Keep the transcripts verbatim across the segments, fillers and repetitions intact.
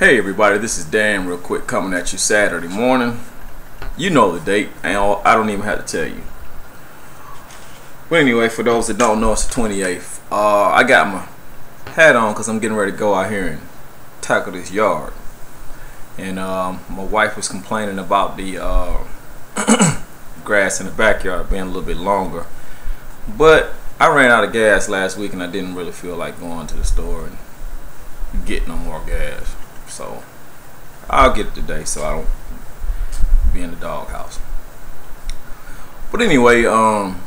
Hey everybody, this is Dan real quick coming at you Saturday morning. You know the date, and I don't even have to tell you. But anyway, for those that don't know, it's the twenty-eighth. Uh, I got my hat on because I'm getting ready to go out here and tackle this yard. And um, my wife was complaining about the uh, grass in the backyard being a little bit longer. But I ran out of gas last week and I didn't really feel like going to the store and getting no more gas. So I'll get it today so I don't be in the doghouse. But anyway, um,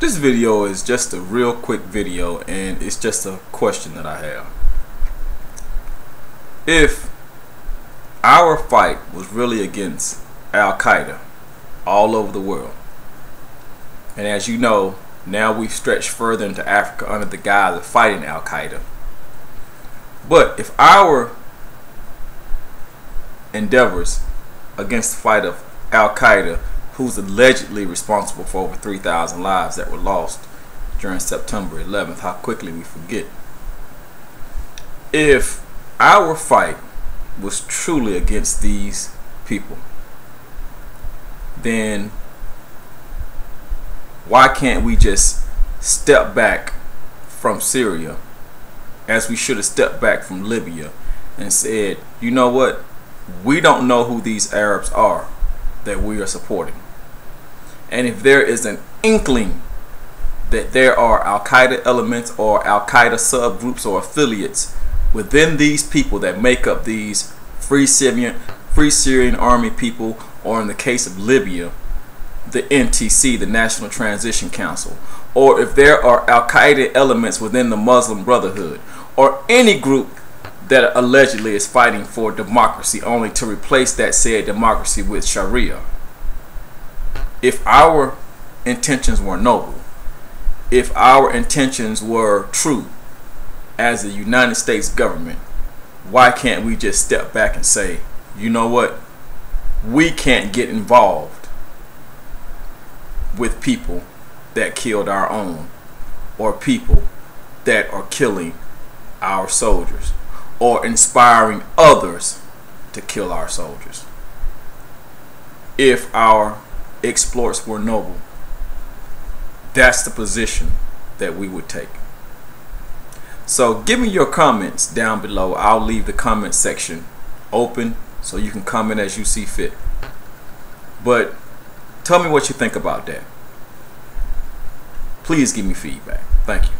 this video is just a real quick video, and it's just a question that I have. If our fight was really against Al Qaeda all over the world, and as you know, now we've stretched further into Africa under the guise of fighting Al Qaeda, but if our endeavors against the fight of Al Qaeda, who's allegedly responsible for over three thousand lives that were lost during September eleventh, how quickly we forget. If our fight was truly against these people, then why can't we just step back from Syria as we should have stepped back from Libya and said, you know what? We don't know who these Arabs are that we are supporting. And if there is an inkling that there are Al-Qaeda elements or Al-Qaeda subgroups or affiliates within these people that make up these Free Syrian, Free Syrian Army people, or in the case of Libya, the N T C, the National Transition Council, or if there are Al-Qaeda elements within the Muslim Brotherhood, or any group that allegedly is fighting for democracy only to replace that said democracy with Sharia. If our intentions were noble, if our intentions were true as the United States government, why can't we just step back and say, you know what? We can't get involved with people that killed our own, or people that are killing our soldiers, or inspiring others to kill our soldiers. If our exploits were noble, that's the position that we would take. So give me your comments down below. I'll leave the comment section open so you can comment as you see fit. But tell me what you think about that. Please give me feedback. Thank you.